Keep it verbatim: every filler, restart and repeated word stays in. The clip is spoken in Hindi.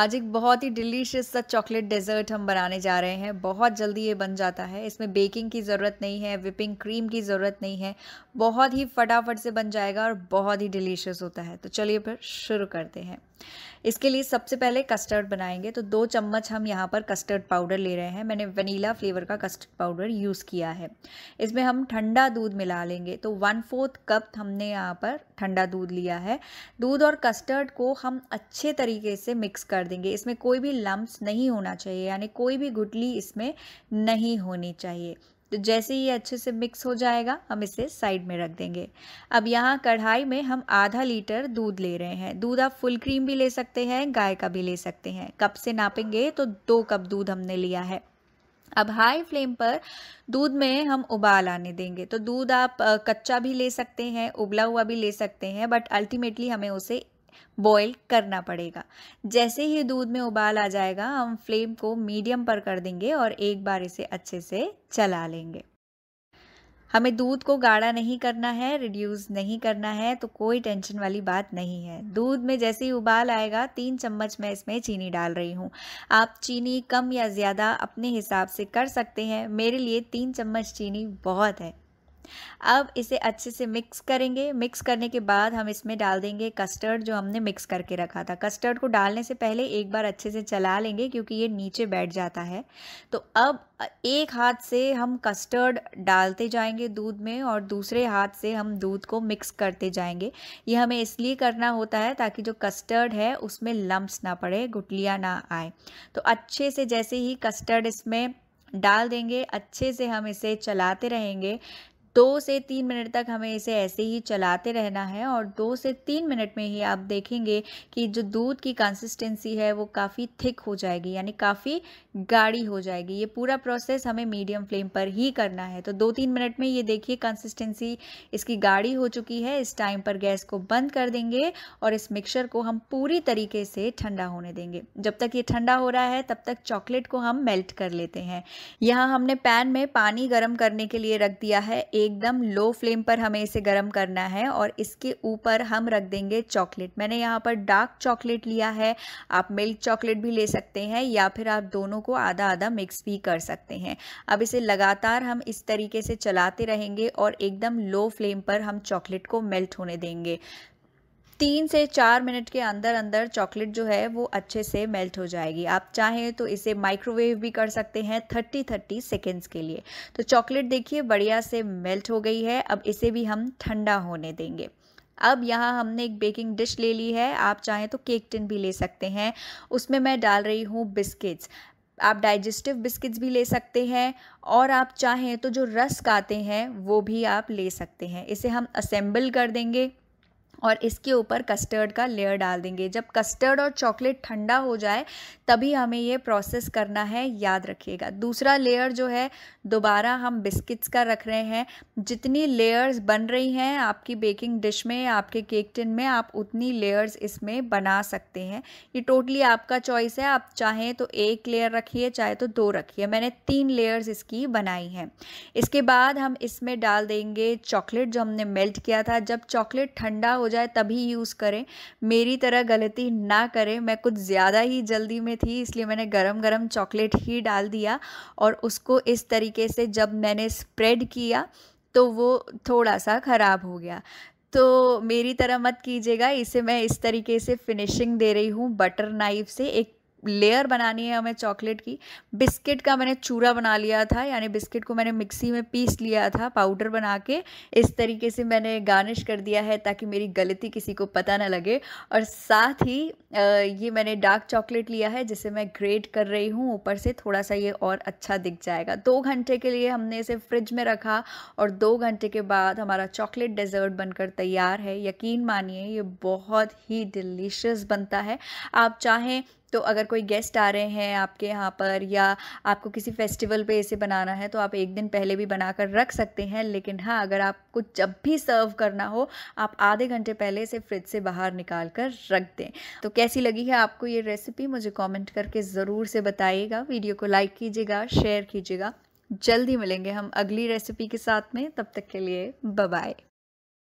आज एक बहुत ही डिलीशियस सा चॉकलेट डेजर्ट हम बनाने जा रहे हैं। बहुत जल्दी ये बन जाता है, इसमें बेकिंग की ज़रूरत नहीं है, विपिंग क्रीम की ज़रूरत नहीं है, बहुत ही फटाफट से बन जाएगा और बहुत ही डिलीशियस होता है। तो चलिए फिर शुरू करते हैं। इसके लिए सबसे पहले कस्टर्ड बनाएंगे, तो दो चम्मच हम यहाँ पर कस्टर्ड पाउडर ले रहे हैं। मैंने वनीला फ्लेवर का कस्टर्ड पाउडर यूज़ किया है। इसमें हम ठंडा दूध मिला लेंगे, तो वन फोर्थ कप हमने यहाँ पर ठंडा दूध लिया है। दूध और कस्टर्ड को हम अच्छे तरीके से मिक्स कर देंगे। इसमें कोई भी लम्प्स नहीं होना चाहिए, यानी कोई भी गुठली इसमें नहीं होनी चाहिए। तो जैसे ही अच्छे से मिक्स हो जाएगा हम इसे साइड में रख देंगे। अब यहाँ कढ़ाई में हम आधा लीटर दूध ले रहे हैं। दूध आप फुल क्रीम भी ले सकते हैं, गाय का भी ले सकते हैं। कप से नापेंगे तो दो कप दूध हमने लिया है। अब हाई फ्लेम पर दूध में हम उबाल आने देंगे। तो दूध आप कच्चा भी ले सकते हैं, उबला हुआ भी ले सकते हैं, बट अल्टीमेटली हमें उसे बॉईल करना पड़ेगा। जैसे ही दूध में उबाल आ जाएगा हम फ्लेम को मीडियम पर कर देंगे और एक बार इसे अच्छे से चला लेंगे। हमें दूध को गाढ़ा नहीं करना है, रिड्यूस नहीं करना है, तो कोई टेंशन वाली बात नहीं है। दूध में जैसे ही उबाल आएगा तीन चम्मच मैं इसमें चीनी डाल रही हूँ। आप चीनी कम या ज़्यादा अपने हिसाब से कर सकते हैं, मेरे लिए तीन चम्मच चीनी बहुत है। अब इसे अच्छे से मिक्स करेंगे। मिक्स करने के बाद हम इसमें डाल देंगे कस्टर्ड जो हमने मिक्स करके रखा था। कस्टर्ड को डालने से पहले एक बार अच्छे से चला लेंगे क्योंकि ये नीचे बैठ जाता है। तो अब एक हाथ से हम कस्टर्ड डालते जाएंगे दूध में और दूसरे हाथ से हम दूध को मिक्स करते जाएंगे। ये हमें इसलिए करना होता है ताकि जो कस्टर्ड है उसमें लम्प्स ना पड़े, गुठलियाँ ना आए। तो अच्छे से जैसे ही कस्टर्ड इसमें डाल देंगे अच्छे से हम इसे चलाते रहेंगे। दो से तीन मिनट तक हमें इसे ऐसे ही चलाते रहना है और दो से तीन मिनट में ही आप देखेंगे कि जो दूध की कंसिस्टेंसी है वो काफ़ी थिक हो जाएगी, यानी काफ़ी गाढ़ी हो जाएगी। ये पूरा प्रोसेस हमें मीडियम फ्लेम पर ही करना है। तो दो तीन मिनट में ये देखिए कंसिस्टेंसी इसकी गाढ़ी हो चुकी है। इस टाइम पर गैस को बंद कर देंगे और इस मिक्सचर को हम पूरी तरीके से ठंडा होने देंगे। जब तक ये ठंडा हो रहा है तब तक चॉकलेट को हम मेल्ट कर लेते हैं। यहाँ हमने पैन में पानी गर्म करने के लिए रख दिया है। एकदम लो फ्लेम पर हमें इसे गर्म करना है और इसके ऊपर हम रख देंगे चॉकलेट। मैंने यहाँ पर डार्क चॉकलेट लिया है, आप मिल्क चॉकलेट भी ले सकते हैं या फिर आप दोनों को आधा आधा मिक्स भी कर सकते हैं। अब इसे लगातार हम इस तरीके से चलाते रहेंगे और एकदम लो फ्लेम पर हम चॉकलेट को मेल्ट होने देंगे। तीन से चार मिनट के अंदर अंदर चॉकलेट जो है वो अच्छे से मेल्ट हो जाएगी। आप चाहें तो इसे माइक्रोवेव भी कर सकते हैं तीस तीस सेकेंड्स के लिए। तो चॉकलेट देखिए बढ़िया से मेल्ट हो गई है। अब इसे भी हम ठंडा होने देंगे। अब यहाँ हमने एक बेकिंग डिश ले ली है, आप चाहें तो केक टिन भी ले सकते हैं। उसमें मैं डाल रही हूँ बिस्किट्स, आप डाइजेस्टिव बिस्किट्स भी ले सकते हैं और आप चाहें तो जो रस्क आते हैं वो भी आप ले सकते हैं। इसे हम असेंबल कर देंगे और इसके ऊपर कस्टर्ड का लेयर डाल देंगे। जब कस्टर्ड और चॉकलेट ठंडा हो जाए तभी हमें ये प्रोसेस करना है, याद रखिएगा। दूसरा लेयर जो है दोबारा हम बिस्किट्स का रख रहे हैं। जितनी लेयर्स बन रही हैं आपकी बेकिंग डिश में, आपके केक टिन में, आप उतनी लेयर्स इसमें बना सकते हैं। ये टोटली आपका चॉइस है, आप चाहें तो एक लेयर रखिए, चाहे तो दो रखिए। मैंने तीन लेयर्स इसकी बनाई हैं। इसके बाद हम इसमें डाल देंगे चॉकलेट जो हमने मेल्ट किया था। जब चॉकलेट ठंडा हो जाए तभी यूज़ करें, मेरी तरह गलती ना करें। मैं कुछ ज़्यादा ही जल्दी में थी इसलिए मैंने गरम गरम चॉकलेट ही डाल दिया और उसको इस तरीके से जब मैंने स्प्रेड किया तो वो थोड़ा सा ख़राब हो गया। तो मेरी तरह मत कीजिएगा, इसे मैं इस तरीके से फिनिशिंग दे रही हूँ बटर नाइफ से। एक लेयर बनानी है हमें चॉकलेट की। बिस्किट का मैंने चूरा बना लिया था, यानी बिस्किट को मैंने मिक्सी में पीस लिया था पाउडर बना के। इस तरीके से मैंने गार्निश कर दिया है ताकि मेरी गलती किसी को पता ना लगे। और साथ ही ये मैंने डार्क चॉकलेट लिया है जिसे मैं ग्रेट कर रही हूँ ऊपर से, थोड़ा सा ये और अच्छा दिख जाएगा। दो घंटे के लिए हमने इसे फ्रिज में रखा और दो घंटे के बाद हमारा चॉकलेट डेजर्ट बनकर तैयार है। यकीन मानिए ये बहुत ही डिलीशियस बनता है। आप चाहें तो अगर कोई गेस्ट आ रहे हैं आपके यहाँ पर या आपको किसी फेस्टिवल पे इसे बनाना है तो आप एक दिन पहले भी बनाकर रख सकते हैं। लेकिन हाँ, अगर आपको जब भी सर्व करना हो आप आधे घंटे पहले इसे फ्रिज से बाहर निकाल कर रख दें। तो कैसी लगी है आपको ये रेसिपी मुझे कमेंट करके ज़रूर से बताइएगा। वीडियो को लाइक कीजिएगा, शेयर कीजिएगा। जल्द ही मिलेंगे हम अगली रेसिपी के साथ में, तब तक के लिए बाय बाय।